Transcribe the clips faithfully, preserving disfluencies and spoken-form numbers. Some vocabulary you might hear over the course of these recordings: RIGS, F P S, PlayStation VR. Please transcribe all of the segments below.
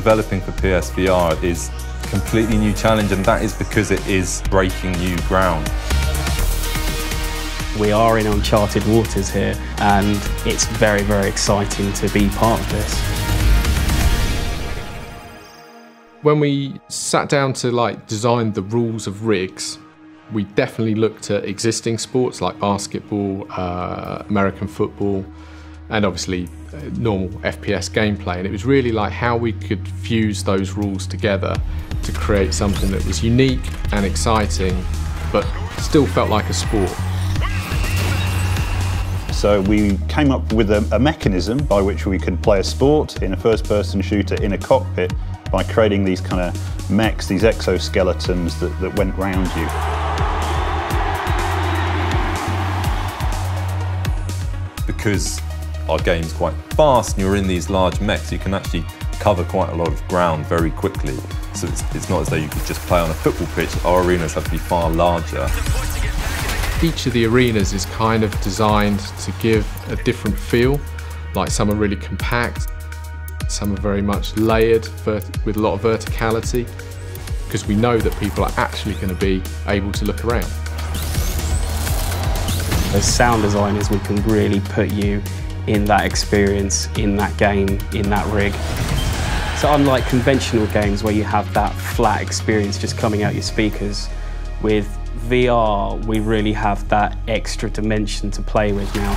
developing for P S V R is a completely new challenge, and that is because it is breaking new ground. We are in uncharted waters here, and it's very, very exciting to be part of this. When we sat down to like design the rules of RIGS, we definitely looked at existing sports like basketball, uh, American football, and obviously normal F P S gameplay, and it was really like how we could fuse those rules together to create something that was unique and exciting but still felt like a sport. So we came up with a, a mechanism by which we could play a sport in a first-person shooter in a cockpit by creating these kind of mechs, these exoskeletons that, that went round you. Because our game's quite fast and you're in these large mechs, you can actually cover quite a lot of ground very quickly. So it's, it's not as though you could just play on a football pitch. Our arenas have to be far larger. Each of the arenas is kind of designed to give a different feel. Like some are really compact, some are very much layered with a lot of verticality, because we know that people are actually going to be able to look around. As sound designers, we can really put you in that experience, in that game, in that rig. So unlike conventional games where you have that flat experience just coming out your speakers, with V R, we really have that extra dimension to play with now.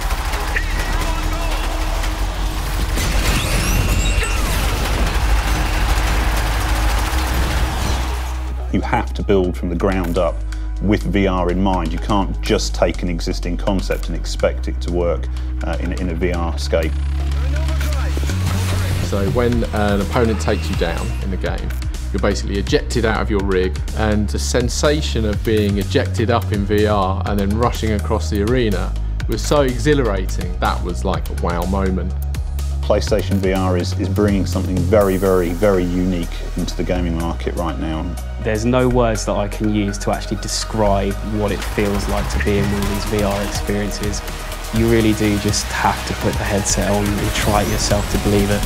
You have to build from the ground up. With V R in mind, you can't just take an existing concept and expect it to work uh, in, in a V R scape. So when an opponent takes you down in the game, you're basically ejected out of your rig, and the sensation of being ejected up in V R and then rushing across the arena was so exhilarating. That was like a wow moment. PlayStation V R is, is bringing something very, very, very unique into the gaming market right now. There's no words that I can use to actually describe what it feels like to be in all these V R experiences. You really do just have to put the headset on and try it yourself to believe it.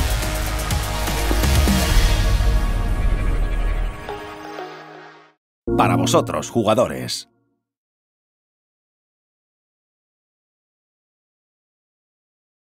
Para vosotros, jugadores.